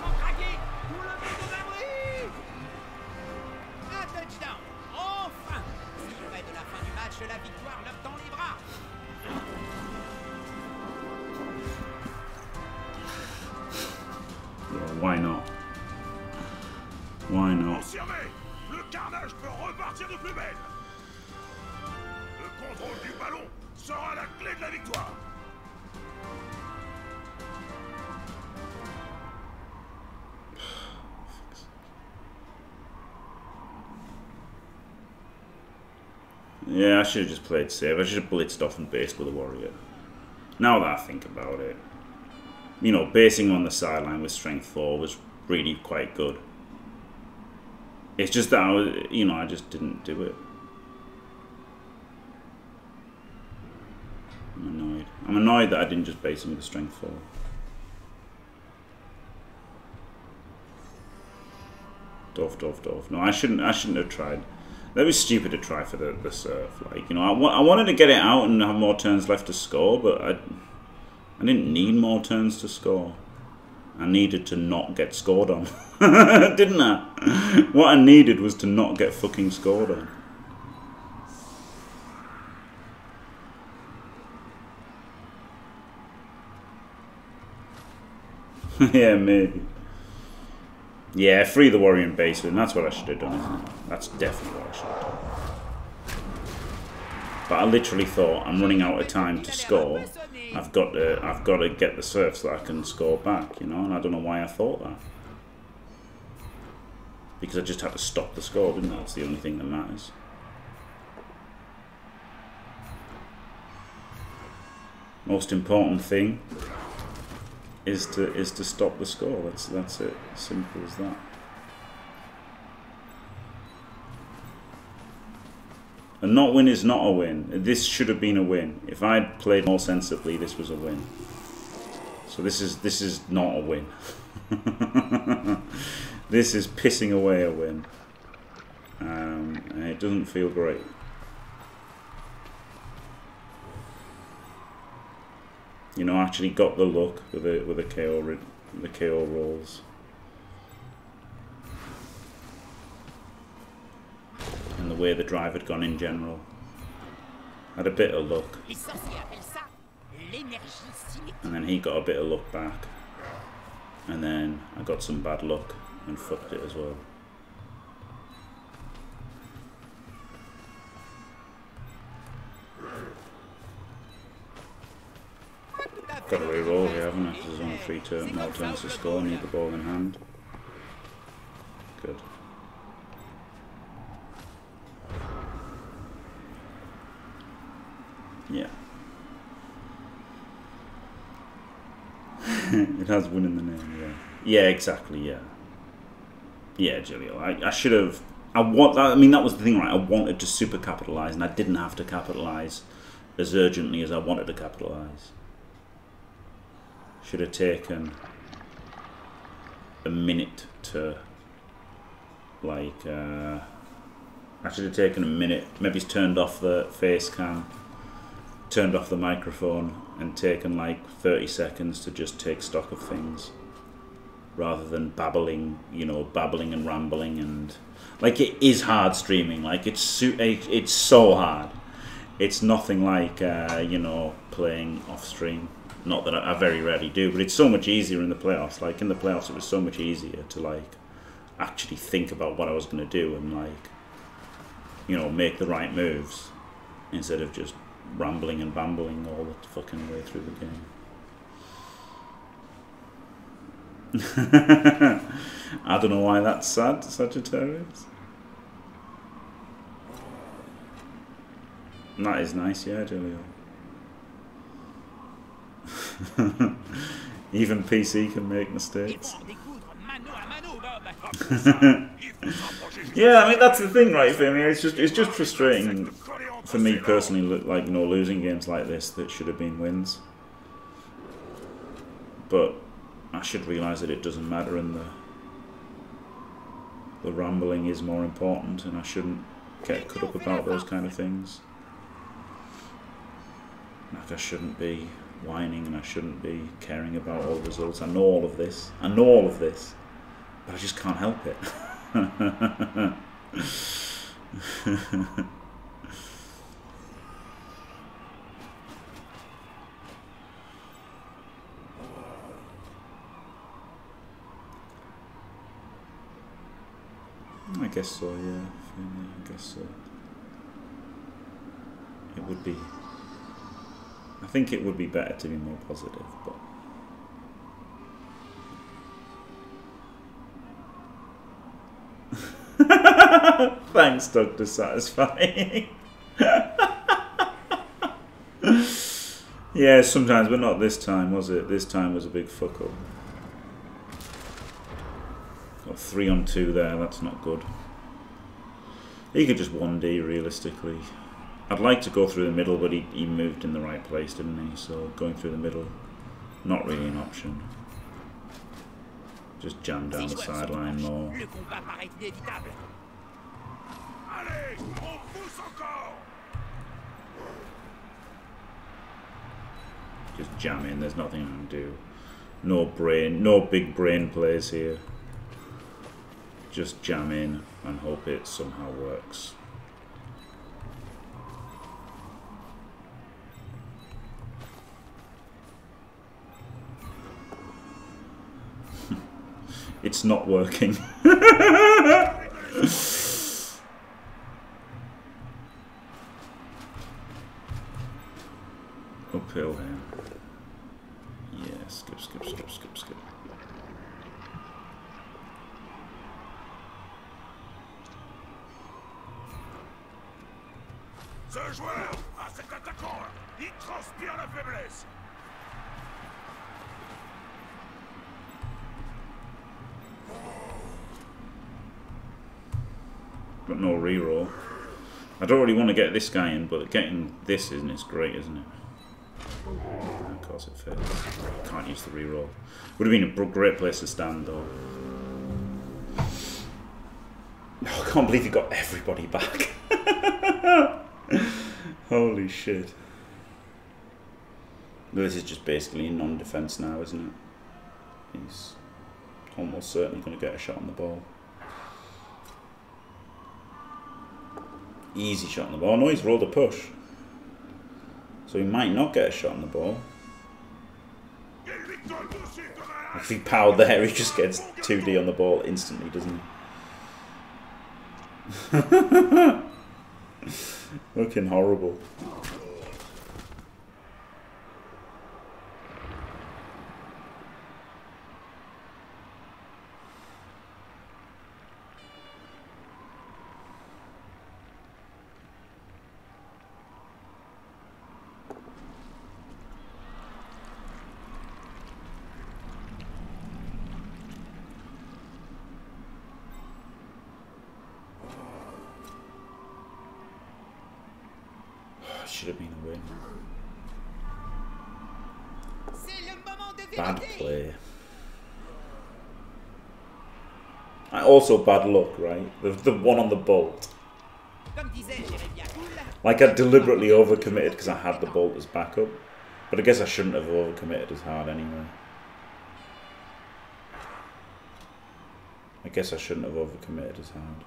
Yeah, why not? Why not? Yeah, I should have just played safe. I should have blitzed off and based with a warrior. Now that I think about it, you know, basing on the sideline with strength 4 was really quite good. It's just that I was, you know, I just didn't do it. I'm annoyed. I'm annoyed that I didn't just base him with a strength 4. Doof. No, I shouldn't have tried. That was stupid to try for the surf. Like, you know, I wanted to get it out and have more turns left to score, but I didn't need more turns to score. I needed to not get scored on. Didn't I? What I needed was to not get fucking scored on. Yeah, maybe. Yeah, free the warrior in base, and that's what I should have done, isn't it? That's definitely what I should have done. But I literally thought, I'm running out of time to score. I've got to get the surf so that I can score back, you know? And I don't know why I thought that. Because I just had to stop the score, didn't I? That's the only thing that matters. Most important thing is to stop the score. That's it. Simple as that. A not win is not a win. This should have been a win. If I had played more sensibly, this was a win. So this is not a win. This is pissing away a win. And it doesn't feel great. You know, I actually got the look with the KO rolls, and the way the drive had gone in general. I had a bit of luck, and then he got a bit of luck back, and then I got some bad luck and fucked it as well. Got to re-roll here, haven't I? Because there's only 3 turns, more turns to score. Need the ball in hand. Good. Yeah. It has win in the name. Yeah. Yeah, exactly. Yeah. Yeah, Julio. I should have. I mean, that was the thing, right? I wanted to super capitalize, and I didn't have to capitalize as urgently as I wanted to capitalize. Should have taken a minute to, like, I should have taken a minute. Maybe he's turned off the face cam, turned off the microphone, and taken like 30 seconds to just take stock of things, rather than babbling, you know, babbling and rambling. And like, it is hard streaming. Like, it's so hard. It's nothing like you know, playing off stream. Not that I very rarely do, but it's so much easier in the playoffs. Like, in the playoffs, it was so much easier to, like, actually think about what I was going to do and, like, you know, make the right moves instead of just rambling and bambling all the fucking way through the game. I don't know why that's sad, Sagittarius. That is nice, yeah, Julio. Even PC can make mistakes. Yeah, I mean that's the thing, right? I mean, it's just frustrating for me personally. Like, you know, losing games like this that should have been wins, but I should realise that it doesn't matter, and the rambling is more important, and I shouldn't get cut up about those kind of things. Like, I shouldn't be whining, and I shouldn't be caring about all the results. I know all of this. I know all of this. But I just can't help it. I guess so, yeah. I guess so. It would be... I think it would be better to be more positive, but... Thanks, Dr. Satisfying. Yeah, sometimes, but not this time, was it? This time was a big fuck up. Got 3 on 2 there, that's not good. He could just 1D realistically. I'd like to go through the middle, but he moved in the right place, didn't he? So going through the middle, not really an option. Just jam down the sideline more. Just jam in, there's nothing I can do. No brain, no big brain plays here. Just jam in and hope it somehow works. It's not working. Uphill here. Yeah, skip, skip, skip, skip, skip. Ce joueur à cet attaquant, il transpire la faiblesse. Got no reroll. I don't really want to get this guy in, but getting this in is great, isn't it? And of course it fails. Can't use the reroll. Would have been a great place to stand, though. Oh, I can't believe you got everybody back. Holy shit. This is just basically non-defense now, isn't it? He's almost certainly going to get a shot on the ball. Easy shot on the ball. No, he's rolled a push. So he might not get a shot on the ball. If he powered there, he just gets 2D on the ball instantly, doesn't he? Looking horrible. Should have been a win. Bad play. Also bad luck, right? The one on the bolt. Like, I deliberately overcommitted because I had the bolt as backup. But I guess I shouldn't have overcommitted as hard anyway. I guess I shouldn't have overcommitted as hard.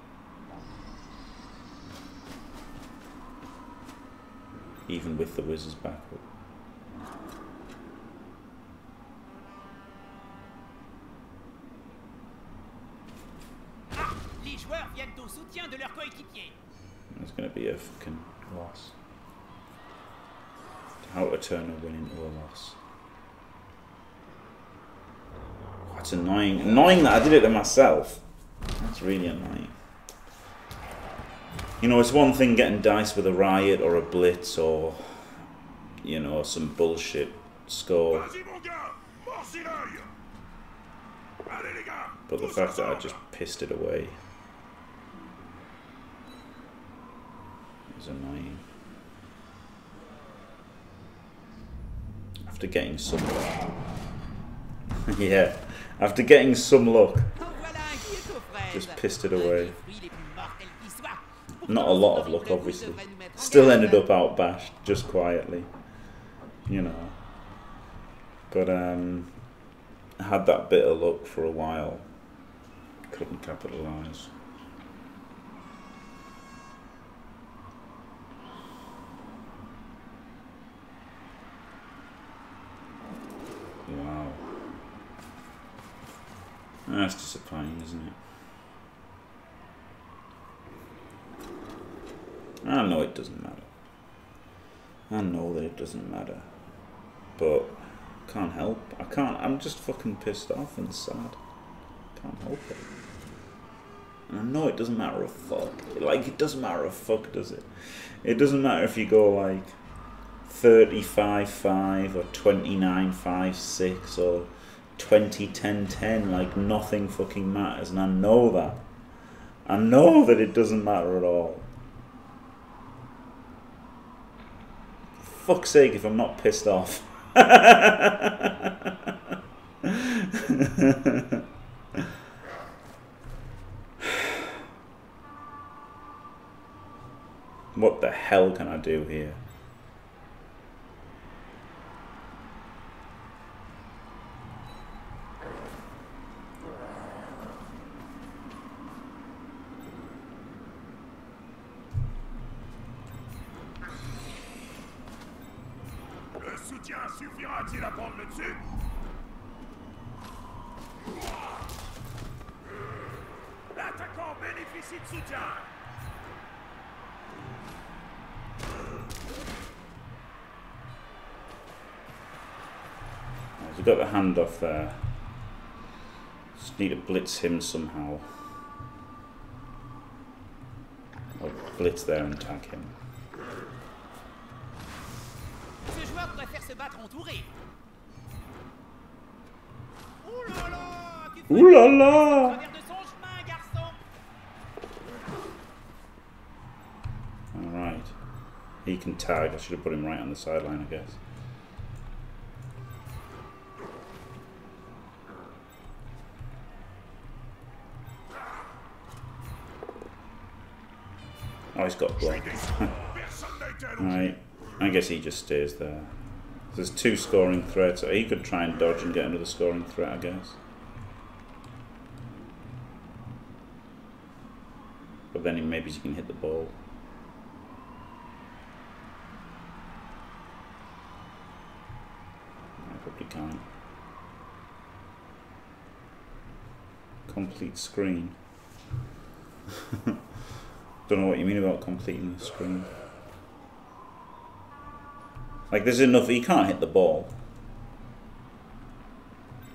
Even with the Wizards back up. It's going to be a fucking loss. How to turn a win into a loss. Oh, it's annoying. Annoying that I did it to myself. That's really annoying. You know, it's one thing getting dice with a riot or a blitz or, you know, some bullshit score. But the fact that I just pissed it away is annoying. After getting some luck. Yeah, after getting some luck, just pissed it away. Not a lot of luck, obviously. Still ended up outbashed, just quietly, you know. But had that bit of luck for a while. Couldn't capitalise. Wow. That's disappointing, isn't it? I know it doesn't matter. I know that it doesn't matter. But I can't help. I can't. I'm just fucking pissed off and sad. Can't help it. And I know it doesn't matter a fuck. Like, it doesn't matter a fuck, does it? It doesn't matter if you go like 35-5 or 29-5-6 or 20-10-10. Like, nothing fucking matters. And I know that. I know that it doesn't matter at all. Fuck's sake if I'm not pissed off. What the hell can I do here? We've got the hand off there. Just need to blitz him somehow. I'll blitz there and tag him. Ooh la la! Alright. He can tag. I should have put him right on the sideline, I guess. Oh, he's got blocked. Right. I guess he just stays there. There's two scoring threats. He could try and dodge and get another scoring threat, I guess. But then he, maybe he can hit the ball. I probably can't. Complete screen. Don't know what you mean about completing the screen. Like, there's enough. He can't hit the ball.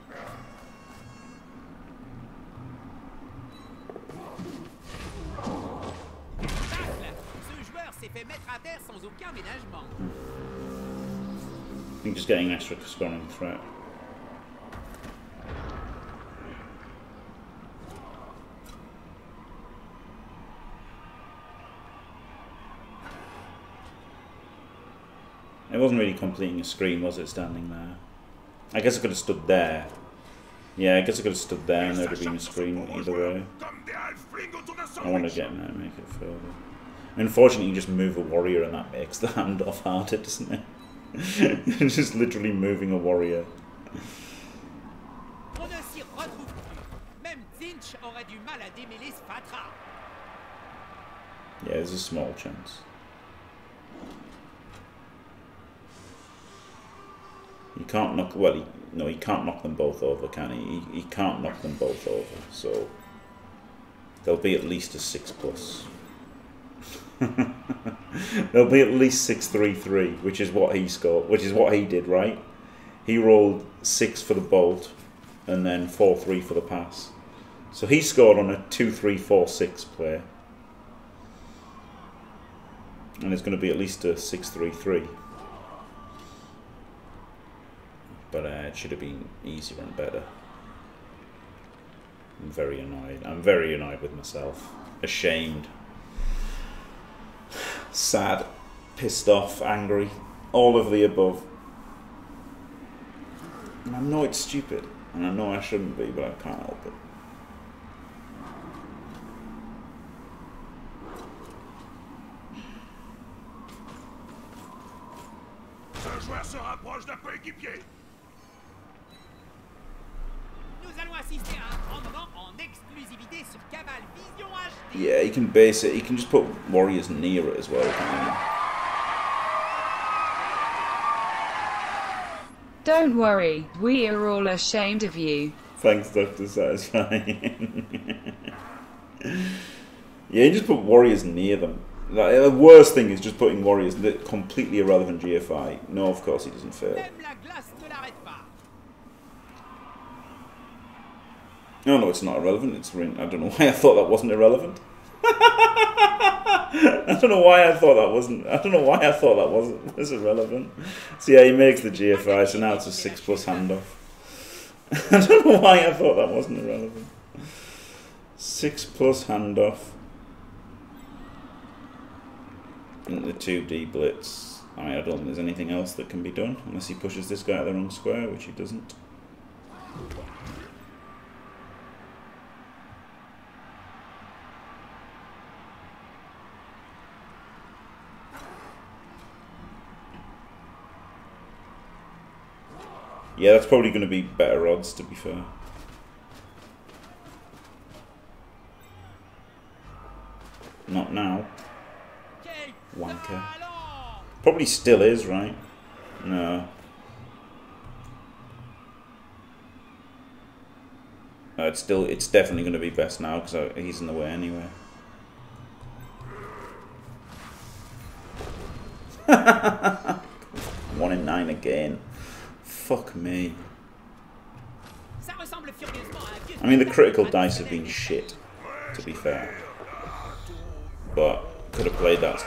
I think just getting an extra scoring threat. It wasn't really completing a screen, was it, standing there? I guess I could have stood there. Yeah, I guess I could have stood there and there would have been a screen either way. I want to get in there and make it further. Unfortunately, you just move a warrior and that makes the handoff harder, doesn't it? It's just literally moving a warrior. Yeah, there's a small chance. He can't knock. Well, he can't knock them both over, can he? He can't knock them both over, so there'll be at least a 6+. There'll be at least 6-3-3, which is what he scored, which is what he did, right? He rolled 6 for the bolt, and then 4-3 for the pass. So he scored on a 2-3-4-6 play, and it's going to be at least a 6-3-3. it should have been easier and better. I'm very annoyed. I'm very annoyed with myself. Ashamed. Sad. Pissed off. Angry. All of the above. And I know it's stupid. And I know I shouldn't be, but I can't help it. Yeah, he can base it. He can just put warriors near it as well, can't he? Don't worry, we are all ashamed of you. Thanks, Dr. Satisfying. Yeah, you just put warriors near them. Like, the worst thing is just putting warriors that completely irrelevant GFI. No, of course he doesn't fail. No, no, it's not irrelevant. It's ring. I don't know why I thought that wasn't irrelevant. I don't know why I thought that wasn't. I don't know why I thought that wasn't. It's irrelevant. So yeah, he makes the GFI. So now it's a 6+ handoff. I don't know why I thought that wasn't irrelevant. 6+ handoff. The 2D blitz. I mean, I don't think there's anything else that can be done unless he pushes this guy out of the wrong square, which he doesn't. Yeah, that's probably going to be better odds, to be fair. Not now. Wanker. Probably still is, right? No. No, it's still. It's definitely going to be best now because he's in the way anyway. One in nine again. Fuck me. I mean, the critical dice have been shit, to be fair. But. Could have played that,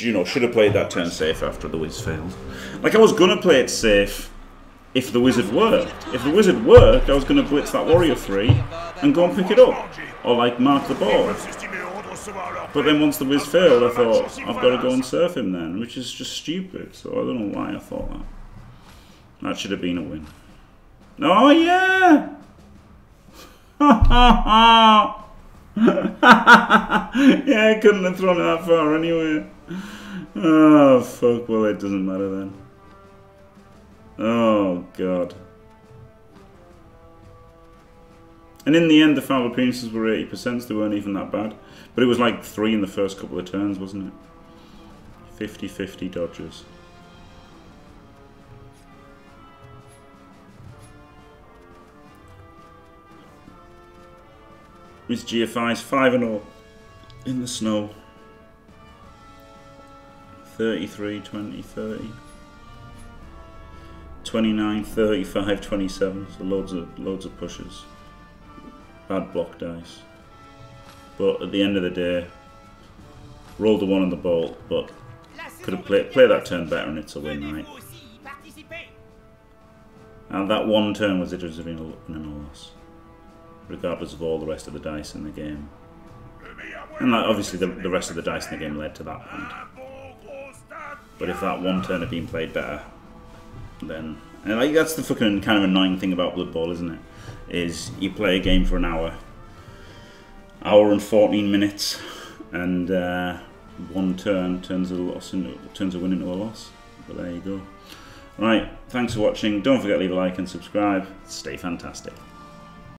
you know, should have played that turn safe after the Wiz failed. Like, I was going to play it safe if the Wizard worked. If the Wizard worked, I was going to blitz that warrior free and go and pick it up. Or, like, mark the board. But then once the Wiz failed, I thought, I've got to go and surf him then, which is just stupid. So I don't know why I thought that. That should have been a win. Oh, yeah! Ha ha ha! Yeah, I couldn't have thrown it that far anyway. Oh, fuck. Well, it doesn't matter then. Oh, God. And in the end, the foul appearances were 80%, so they weren't even that bad. But it was like 3 in the first couple of turns, wasn't it? 50-50 Dodgers. With GFI's 5-0 in the snow. 33, 20, 30. 29, 35, 27. So loads of pushes. Bad block dice. But at the end of the day, rolled the 1 on the bolt, but could have played that turn better and it's a win, right? And that one turn was it as a win and a loss. Regardless of all the rest of the dice in the game. And that, obviously the rest of the dice in the game led to that point. But if that one turn had been played better, then... And like, that's the fucking kind of annoying thing about Blood Bowl, isn't it? Is you play a game for an hour. Hour and 14 minutes. And one turn turns a win into a loss. But there you go. Right, thanks for watching. Don't forget to leave a like and subscribe. Stay fantastic.